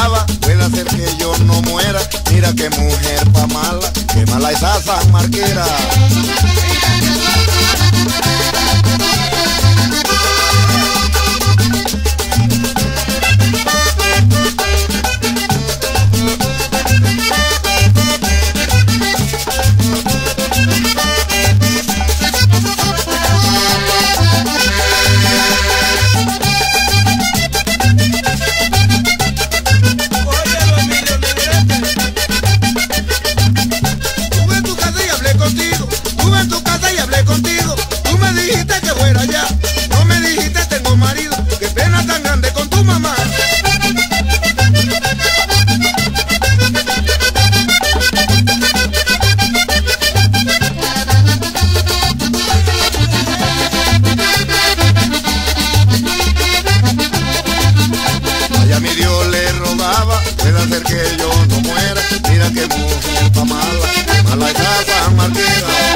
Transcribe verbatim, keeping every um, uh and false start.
brava, puede hacer que yo no muera. Mira qué mujer pa' mala, qué mala esa sanmarquera. Puede hacer que yo no muera. Mira que mujer pa' mala, mala esa sanmarquera.